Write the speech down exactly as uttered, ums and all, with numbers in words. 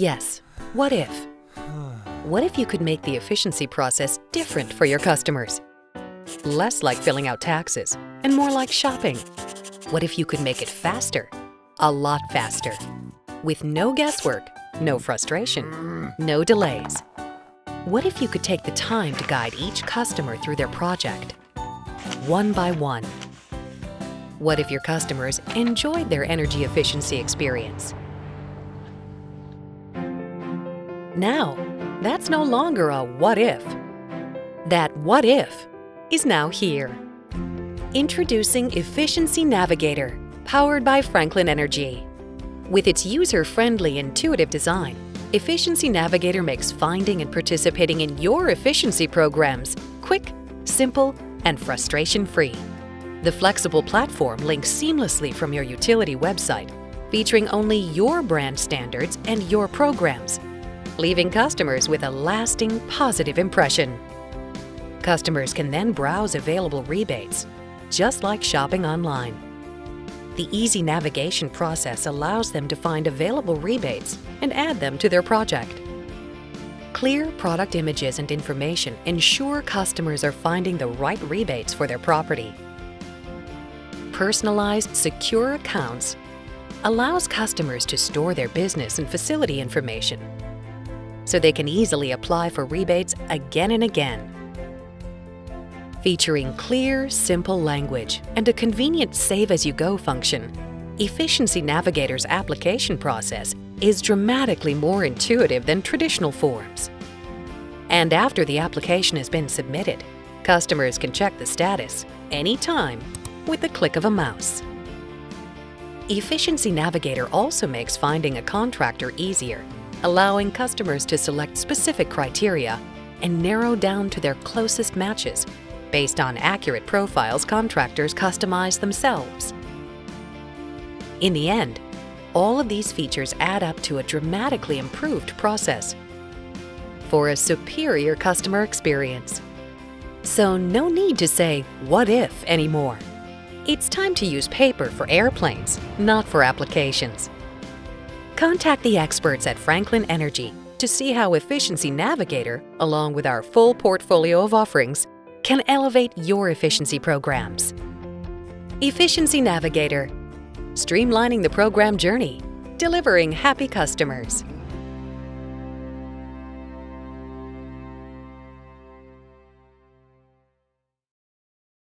Yes, what if? What if you could make the efficiency process different for your customers? Less like filling out taxes and more like shopping. What if you could make it faster? A lot faster. With no guesswork, no frustration, no delays. What if you could take the time to guide each customer through their project, one by one? What if your customers enjoyed their energy efficiency experience? Now, that's no longer a what if. That what if is now here. Introducing Efficiency Navigator, powered by Franklin Energy. With its user-friendly, intuitive design, Efficiency Navigator makes finding and participating in your efficiency programs quick, simple, and frustration-free. The flexible platform links seamlessly from your utility website, featuring only your brand standards and your programs, leaving customers with a lasting, positive impression. Customers can then browse available rebates, just like shopping online. The easy navigation process allows them to find available rebates and add them to their project. Clear product images and information ensure customers are finding the right rebates for their property. Personalized, secure accounts allows customers to store their business and facility information so they can easily apply for rebates again and again. Featuring clear, simple language and a convenient save-as-you-go function, Efficiency Navigator's application process is dramatically more intuitive than traditional forms. And after the application has been submitted, customers can check the status anytime with the click of a mouse. Efficiency Navigator also makes finding a contractor easier, allowing customers to select specific criteria and narrow down to their closest matches based on accurate profiles contractors customize themselves. In the end, all of these features add up to a dramatically improved process for a superior customer experience. So no need to say, what if, anymore. It's time to use paper for airplanes, not for applications. Contact the experts at Franklin Energy to see how Efficiency Navigator, along with our full portfolio of offerings, can elevate your efficiency programs. Efficiency Navigator, streamlining the program journey, delivering happy customers.